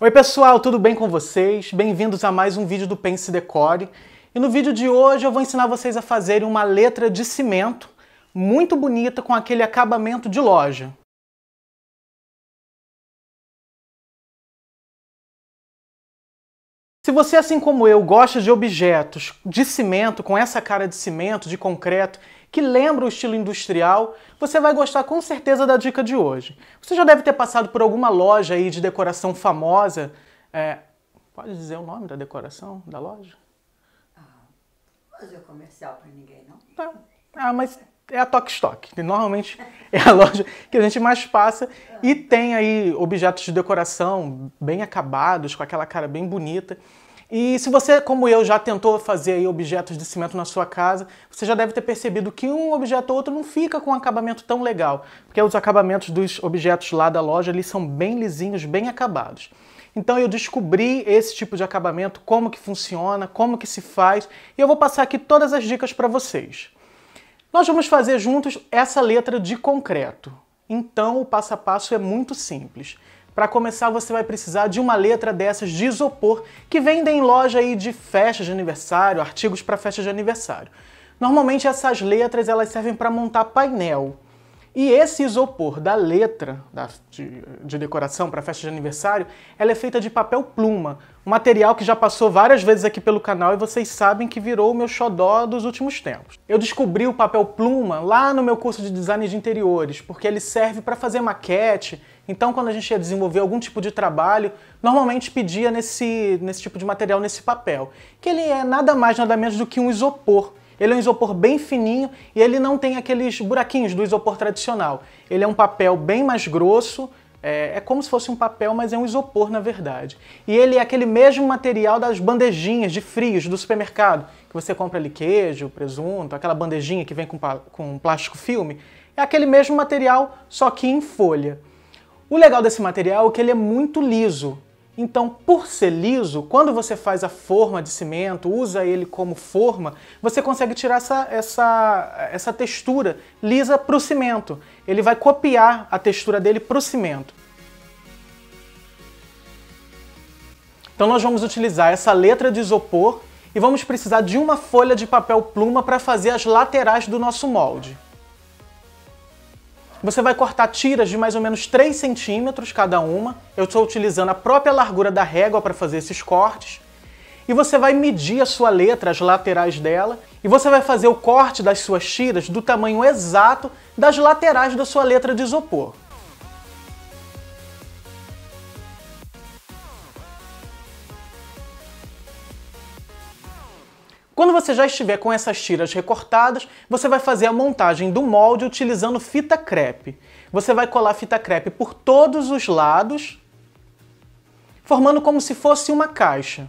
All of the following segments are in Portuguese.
Oi pessoal, tudo bem com vocês? Bem-vindos a mais um vídeo do Pense e Decore. E no vídeo de hoje eu vou ensinar vocês a fazerem uma letra de cimento muito bonita com aquele acabamento de loja. Se você, assim como eu, gosta de objetos de cimento, com essa cara de cimento, de concreto, que lembra o estilo industrial, você vai gostar com certeza da dica de hoje. Você já deve ter passado por alguma loja aí de decoração famosa. Pode dizer o nome da decoração da loja? Loja comercial para ninguém, não? Mas é a Tok&Stok. Normalmente é a loja que a gente mais passa e tem aí objetos de decoração bem acabados, com aquela cara bem bonita. E se você, como eu, já tentou fazer aí objetos de cimento na sua casa, você já deve ter percebido que um objeto ou outro não fica com um acabamento tão legal, porque os acabamentos dos objetos lá da loja, eles são bem lisinhos, bem acabados. Então eu descobri esse tipo de acabamento, como que funciona, como que se faz, e eu vou passar aqui todas as dicas para vocês. Nós vamos fazer juntos essa letra de concreto. Então o passo a passo é muito simples. Para começar, você vai precisar de uma letra dessas de isopor que vendem em loja aí de festa de aniversário, artigos para festa de aniversário. Normalmente essas letras elas servem para montar painel. E esse isopor da letra de decoração para festa de aniversário, ela é feita de papel pluma, um material que já passou várias vezes aqui pelo canal e vocês sabem que virou o meu xodó dos últimos tempos. Eu descobri o papel pluma lá no meu curso de design de interiores, porque ele serve para fazer maquete. Então, quando a gente ia desenvolver algum tipo de trabalho, normalmente pedia nesse tipo de material, nesse papel, que ele é nada mais, nada menos do que um isopor. Ele é um isopor bem fininho e ele não tem aqueles buraquinhos do isopor tradicional. Ele é um papel bem mais grosso, é como se fosse um papel, mas é um isopor na verdade. E ele é aquele mesmo material das bandejinhas de frios do supermercado, que você compra ali queijo, presunto, aquela bandejinha que vem com plástico filme. É aquele mesmo material, só que em folha. O legal desse material é que ele é muito liso. Então, por ser liso, quando você faz a forma de cimento, usa ele como forma, você consegue tirar essa textura lisa para o cimento. Ele vai copiar a textura dele para o cimento. Então nós vamos utilizar essa letra de isopor e vamos precisar de uma folha de papel pluma para fazer as laterais do nosso molde. Você vai cortar tiras de mais ou menos 3 centímetros cada uma. Eu estou utilizando a própria largura da régua para fazer esses cortes. E você vai medir a sua letra, as laterais dela. E você vai fazer o corte das suas tiras do tamanho exato das laterais da sua letra de isopor. Quando você já estiver com essas tiras recortadas, você vai fazer a montagem do molde utilizando fita crepe. Você vai colar fita crepe por todos os lados, formando como se fosse uma caixa.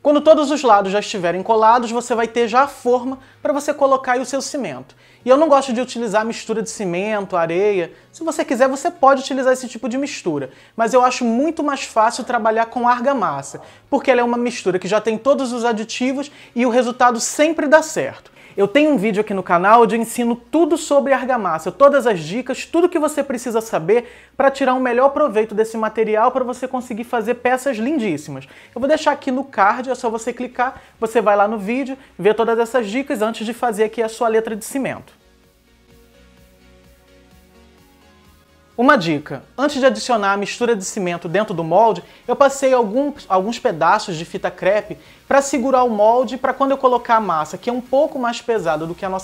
Quando todos os lados já estiverem colados, você vai ter já a forma para você colocar aí o seu cimento. E eu não gosto de utilizar mistura de cimento, areia. Se você quiser, você pode utilizar esse tipo de mistura. Mas eu acho muito mais fácil trabalhar com argamassa, porque ela é uma mistura que já tem todos os aditivos e o resultado sempre dá certo. Eu tenho um vídeo aqui no canal onde eu ensino tudo sobre argamassa, todas as dicas, tudo que você precisa saber para tirar o melhor proveito desse material para você conseguir fazer peças lindíssimas. Eu vou deixar aqui no card, é só você clicar, você vai lá no vídeo, vê todas essas dicas antes de fazer aqui a sua letra de cimento. Uma dica, antes de adicionar a mistura de cimento dentro do molde, eu passei alguns pedaços de fita crepe para segurar o molde para quando eu colocar a massa, que é um pouco mais pesada do que a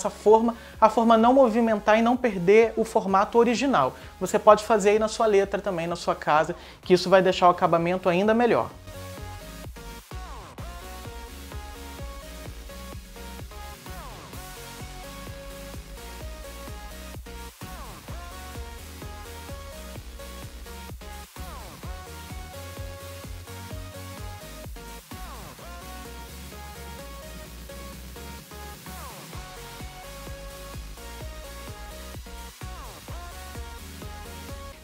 forma não movimentar e não perder o formato original. Você pode fazer aí na sua letra também, na sua casa, que isso vai deixar o acabamento ainda melhor.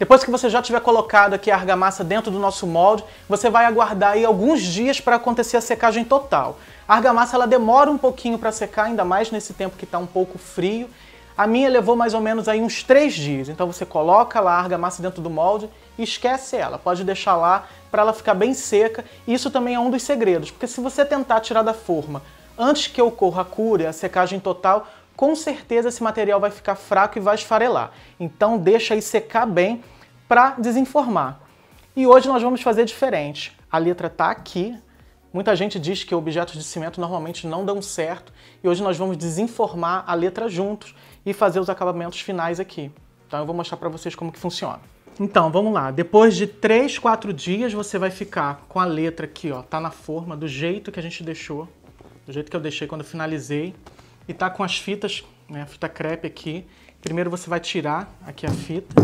Depois que você já tiver colocado aqui a argamassa dentro do nosso molde, você vai aguardar aí alguns dias para acontecer a secagem total. A argamassa ela demora um pouquinho para secar, ainda mais nesse tempo que está um pouco frio. A minha levou mais ou menos aí uns 3 dias, então você coloca lá a argamassa dentro do molde e esquece ela. Pode deixar lá para ela ficar bem seca. E isso também é um dos segredos, porque se você tentar tirar da forma antes que ocorra a cura, a secagem total, com certeza esse material vai ficar fraco e vai esfarelar. Então deixa aí secar bem para desenformar. E hoje nós vamos fazer diferente. A letra está aqui. Muita gente diz que objetos de cimento normalmente não dão certo, e hoje nós vamos desenformar a letra juntos e fazer os acabamentos finais aqui. Então eu vou mostrar para vocês como que funciona. Então, vamos lá. Depois de 3, 4 dias você vai ficar com a letra aqui, ó, tá na forma do jeito que a gente deixou, do jeito que eu deixei quando eu finalizei, e tá com as fitas, né, a fita crepe aqui. Primeiro você vai tirar aqui a fita.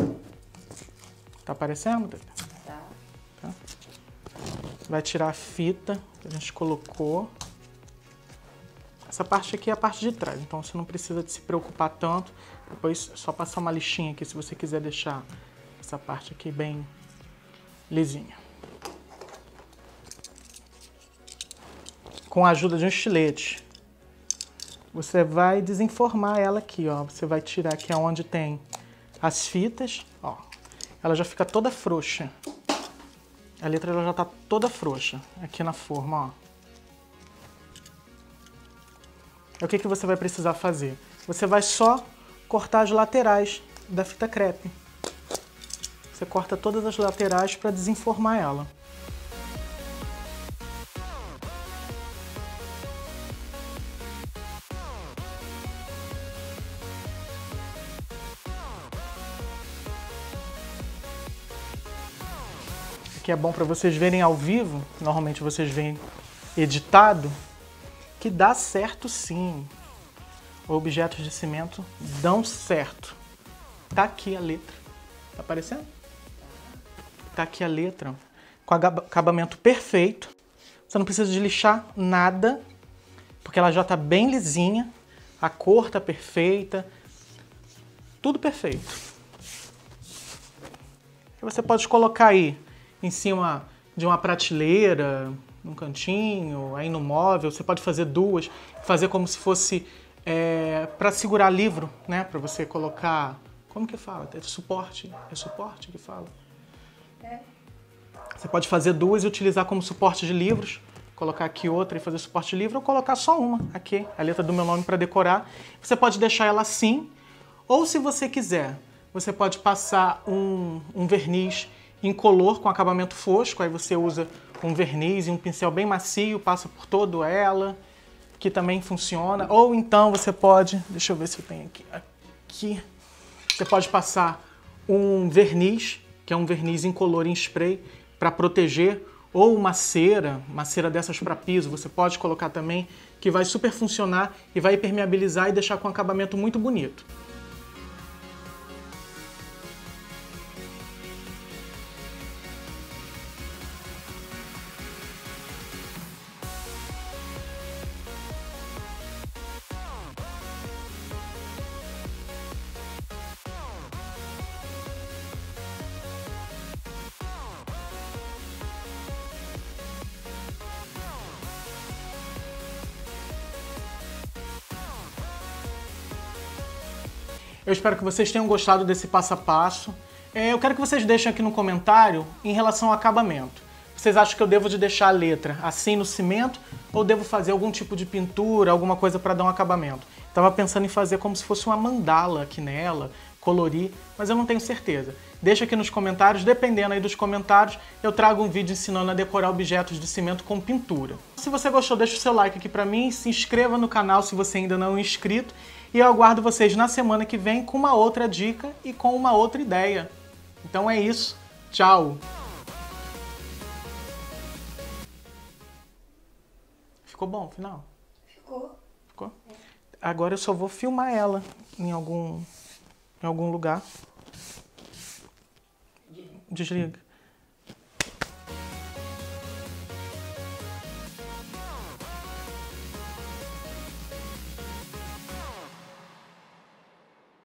Tá aparecendo? Tá. Vai tirar a fita que a gente colocou. Essa parte aqui é a parte de trás, então você não precisa de se preocupar tanto. Depois é só passar uma lixinha aqui se você quiser deixar essa parte aqui bem lisinha. Com a ajuda de um estilete, você vai desenformar ela aqui, ó. Você vai tirar aqui onde tem as fitas, ó. Ela já fica toda frouxa. A letra ela já tá toda frouxa aqui na forma, ó. O que você vai precisar fazer? Você vai só cortar as laterais da fita crepe. Você corta todas as laterais para desenformar ela. Aqui é bom para vocês verem ao vivo, normalmente vocês veem editado, que dá certo sim. Objetos de cimento dão certo. Tá aqui a letra. Tá aparecendo? Tá aqui a letra. Com acabamento perfeito. Você não precisa de lixar nada, porque ela já tá bem lisinha. A cor tá perfeita. Tudo perfeito. E você pode colocar aí em cima de uma prateleira, num cantinho, aí no móvel. Você pode fazer duas, fazer como se fosse para segurar livro, né? Para você colocar, como que fala? É suporte que fala? É. Você pode fazer duas e utilizar como suporte de livros, colocar aqui outra e fazer suporte de livro, ou colocar só uma aqui, a letra do meu nome, para decorar. Você pode deixar ela assim, ou se você quiser, você pode passar um verniz incolor com acabamento fosco, aí você usa um verniz e um pincel bem macio, passa por toda ela, que também funciona. Ou então você pode, deixa eu ver se eu tenho aqui, você pode passar um verniz, que é um verniz incolor em spray, para proteger, ou uma cera dessas para piso, você pode colocar também, que vai super funcionar e vai permeabilizar e deixar com um acabamento muito bonito. Eu espero que vocês tenham gostado desse passo a passo. Eu quero que vocês deixem aqui no comentário em relação ao acabamento. Vocês acham que eu devo de deixar a letra assim no cimento ou devo fazer algum tipo de pintura, alguma coisa para dar um acabamento? Estava pensando em fazer como se fosse uma mandala aqui nela, colorir, mas eu não tenho certeza. Deixa aqui nos comentários, dependendo aí dos comentários, eu trago um vídeo ensinando a decorar objetos de cimento com pintura. Se você gostou, deixa o seu like aqui para mim, se inscreva no canal se você ainda não é inscrito. E eu aguardo vocês na semana que vem com uma outra dica e com uma outra ideia. Então é isso. Tchau! Ficou bom o final? Ficou. Ficou? É. Agora eu só vou filmar ela em algum lugar. Desliga.